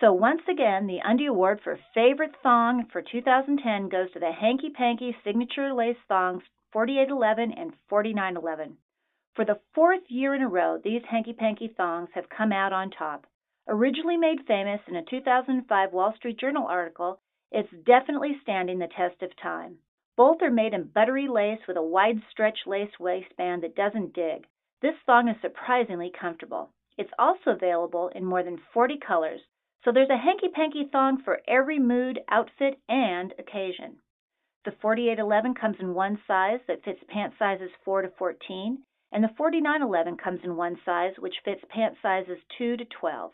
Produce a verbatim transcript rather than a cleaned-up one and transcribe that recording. So once again, the Undie Award for Favorite Thong for two thousand ten goes to the Hanky Panky Signature Lace Thongs forty-eight eleven and forty-nine eleven. For the fourth year in a row, these Hanky Panky thongs have come out on top. Originally made famous in a two thousand five Wall Street Journal article, it's definitely standing the test of time. Both are made in buttery lace with a wide stretch lace waistband that doesn't dig. This thong is surprisingly comfortable. It's also available in more than forty colors, so there's a Hanky Panky thong for every mood, outfit, and occasion. The forty-eight eleven comes in one size that fits pant sizes four to fourteen, and the forty-nine eleven comes in one size which fits pant sizes two to twelve.